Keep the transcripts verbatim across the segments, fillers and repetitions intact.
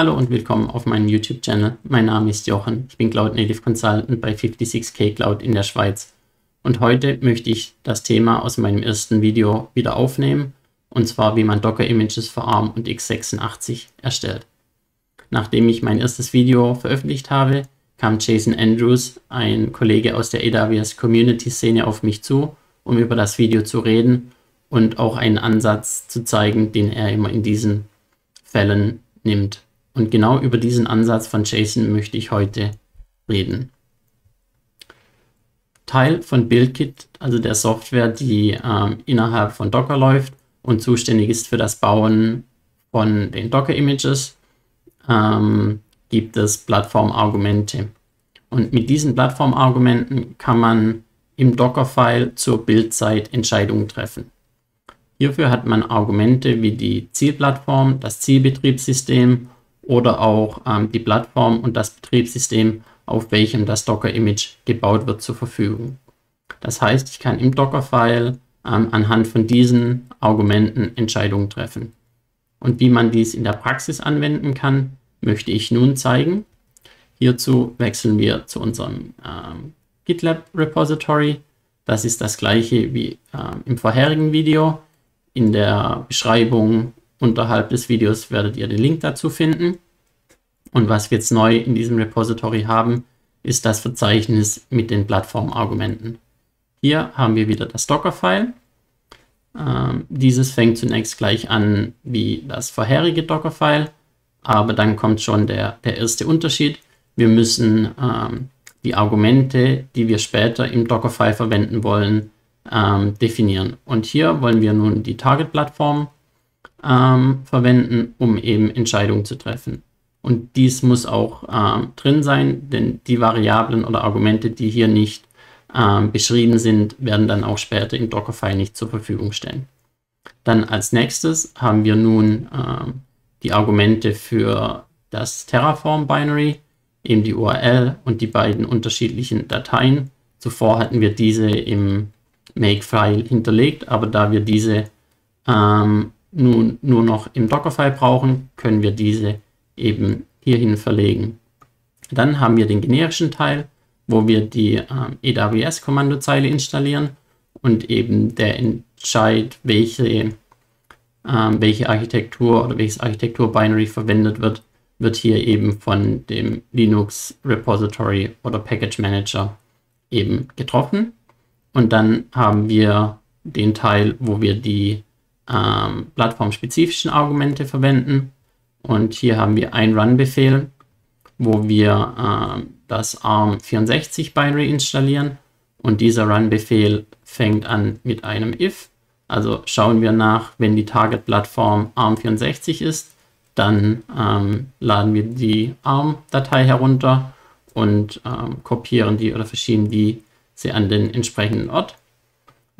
Hallo und willkommen auf meinem YouTube-Channel. Mein Name ist Jochen, ich bin Cloud Native Consultant bei fifty-six K Cloud in der Schweiz. Und heute möchte ich das Thema aus meinem ersten Video wieder aufnehmen, und zwar wie man Docker-Images für ARM und x sechsundachtzig erstellt. Nachdem ich mein erstes Video veröffentlicht habe, kam Jason Andrews, ein Kollege aus der A W S Community-Szene, auf mich zu, um über das Video zu reden und auch einen Ansatz zu zeigen, den er immer in diesen Fällen nimmt. Und genau über diesen Ansatz von Jason möchte ich heute reden. Teil von BuildKit, also der Software, die äh, innerhalb von Docker läuft und zuständig ist für das Bauen von den Docker-Images, ähm, gibt es Plattformargumente. Und mit diesen Plattformargumenten kann man im Dockerfile zur Build-Zeit Entscheidungen treffen. Hierfür hat man Argumente wie die Zielplattform, das Zielbetriebssystem oder auch ähm, die Plattform und das Betriebssystem, auf welchem das Docker-Image gebaut wird, zur Verfügung. Das heißt, ich kann im Dockerfile ähm, anhand von diesen Argumenten Entscheidungen treffen. Und wie man dies in der Praxis anwenden kann, möchte ich nun zeigen. Hierzu wechseln wir zu unserem ähm, GitLab-Repository. Das ist das gleiche wie ähm, im vorherigen Video. In der Beschreibung unterhalb des Videos werdet ihr den Link dazu finden. Und was wir jetzt neu in diesem Repository haben, ist das Verzeichnis mit den Plattformargumenten. Hier haben wir wieder das Dockerfile. Ähm, dieses fängt zunächst gleich an wie das vorherige Dockerfile, aber dann kommt schon der, der erste Unterschied. Wir müssen ähm, die Argumente, die wir später im Dockerfile verwenden wollen, ähm, definieren. Und hier wollen wir nun die Target-Plattform Ähm, verwenden, um eben Entscheidungen zu treffen. Und dies muss auch ähm, drin sein, denn die Variablen oder Argumente, die hier nicht ähm, beschrieben sind, werden dann auch später im Dockerfile nicht zur Verfügung stellen. Dann als nächstes haben wir nun ähm, die Argumente für das Terraform-Binary, eben die U R L und die beiden unterschiedlichen Dateien. Zuvor hatten wir diese im Makefile hinterlegt, aber da wir diese ähm, nun nur noch im Dockerfile brauchen, können wir diese eben hierhin verlegen. Dann haben wir den generischen Teil, wo wir die äh, A W S-Kommandozeile installieren und eben der Entscheid, welche, äh, welche Architektur oder welches Architektur-Binary verwendet wird, wird hier eben von dem Linux-Repository oder Package-Manager eben getroffen. Und dann haben wir den Teil, wo wir die Ähm, plattformspezifischen Argumente verwenden, und hier haben wir einen Run-Befehl, wo wir ähm, das ARM vierundsechzig-Binary installieren, und dieser Run-Befehl fängt an mit einem if, also schauen wir nach, wenn die Target-Plattform ARM vierundsechzig ist, dann ähm, laden wir die ARM-Datei herunter und ähm, kopieren die oder verschieben die sie an den entsprechenden Ort.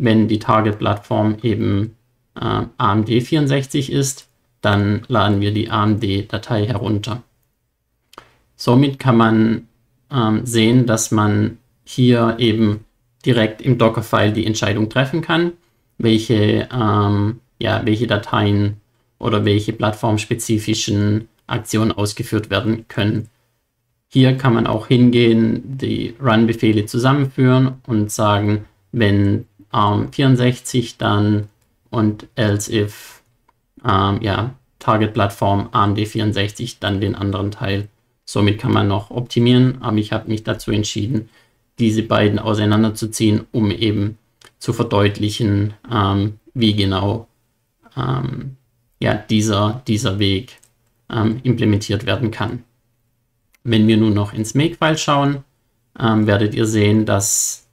Wenn die Target-Plattform eben A M D vierundsechzig ist, dann laden wir die A M D-Datei herunter. Somit kann man ähm, sehen, dass man hier eben direkt im Dockerfile die Entscheidung treffen kann, welche, ähm, ja, welche Dateien oder welche plattformspezifischen Aktionen ausgeführt werden können. Hier kann man auch hingehen, die Run-Befehle zusammenführen und sagen, wenn A R M vierundsechzig, dann und else if ähm, ja, Target-Plattform A M D vierundsechzig, dann den anderen Teil. Somit kann man noch optimieren, aber ich habe mich dazu entschieden, diese beiden auseinanderzuziehen, um eben zu verdeutlichen, ähm, wie genau ähm, ja, dieser, dieser Weg ähm, implementiert werden kann. Wenn wir nun noch ins Makefile schauen, ähm, werdet ihr sehen, dass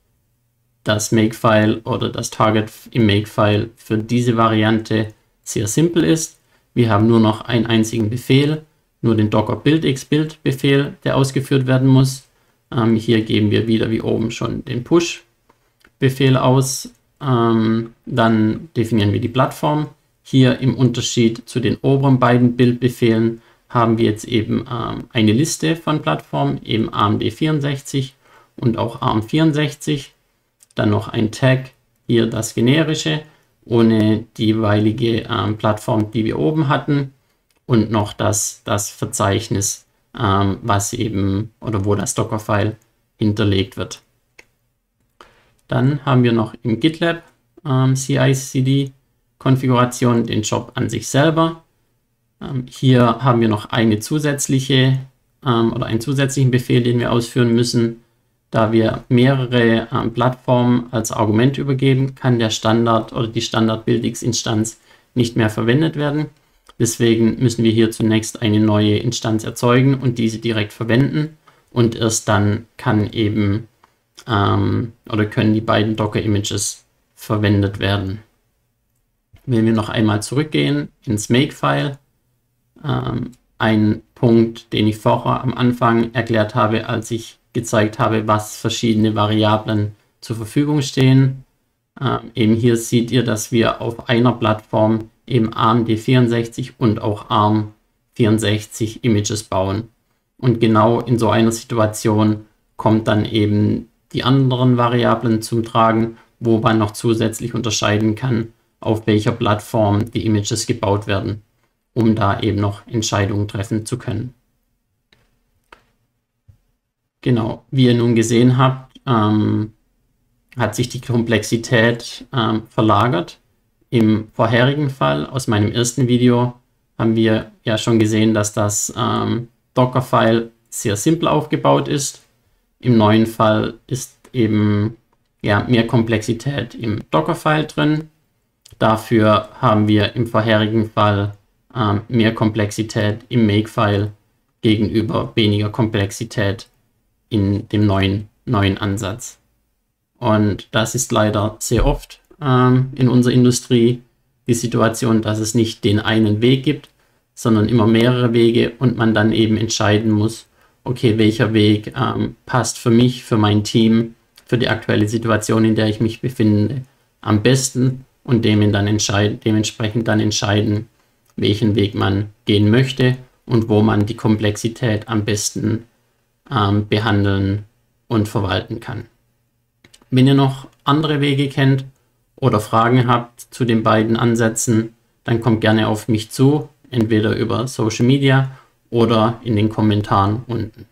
das Makefile oder das Target im Makefile für diese Variante sehr simpel ist. Wir haben nur noch einen einzigen Befehl, nur den Docker BuildX Build Befehl, der ausgeführt werden muss. Ähm, hier geben wir wieder wie oben schon den Push Befehl aus. Ähm, dann definieren wir die Plattform. Hier im Unterschied zu den oberen beiden Build Befehlen haben wir jetzt eben ähm, eine Liste von Plattformen, eben A M D vierundsechzig und auch A R M vierundsechzig. Dann noch ein Tag, hier das generische, ohne die jeweilige ähm, Plattform, die wir oben hatten. und noch das, das Verzeichnis, ähm, was eben oder wo das Dockerfile hinterlegt wird. Dann haben wir noch im GitLab ähm, C I C D-Konfiguration den Job an sich selber. Ähm, hier haben wir noch eine zusätzliche ähm, oder einen zusätzlichen Befehl, den wir ausführen müssen. Da wir mehrere ähm, Plattformen als Argument übergeben, kann der Standard oder die Standard BuildX-Instanz nicht mehr verwendet werden. Deswegen müssen wir hier zunächst eine neue Instanz erzeugen und diese direkt verwenden. Und erst dann kann eben ähm, oder können die beiden Docker-Images verwendet werden. Wenn wir noch einmal zurückgehen ins Makefile, ähm, ein Punkt, den ich vorher am Anfang erklärt habe, als ich gezeigt habe, was verschiedene Variablen zur Verfügung stehen. Ähm, eben hier seht ihr, dass wir auf einer Plattform eben A R M D vierundsechzig und auch A R M vierundsechzig Images bauen. Und genau in so einer Situation kommt dann eben die anderen Variablen zum Tragen, wo man noch zusätzlich unterscheiden kann, auf welcher Plattform die Images gebaut werden, um da eben noch Entscheidungen treffen zu können. Genau, wie ihr nun gesehen habt, ähm, hat sich die Komplexität ähm, verlagert. Im vorherigen Fall, aus meinem ersten Video, haben wir ja schon gesehen, dass das ähm, Dockerfile sehr simpel aufgebaut ist. Im neuen Fall ist eben ja, mehr Komplexität im Dockerfile drin. Dafür haben wir im vorherigen Fall ähm, mehr Komplexität im Makefile gegenüber weniger Komplexität in dem neuen, neuen Ansatz. Und das ist leider sehr oft ähm, in unserer Industrie die Situation, dass es nicht den einen Weg gibt, sondern immer mehrere Wege und man dann eben entscheiden muss, okay, welcher Weg ähm, passt für mich, für mein Team, für die aktuelle Situation, in der ich mich befinde, am besten und dem dann entscheiden, dementsprechend dann entscheiden, welchen Weg man gehen möchte und wo man die Komplexität am besten ähm, behandeln und verwalten kann. Wenn ihr noch andere Wege kennt oder Fragen habt zu den beiden Ansätzen, dann kommt gerne auf mich zu. Entweder über Social Media oder in den Kommentaren unten.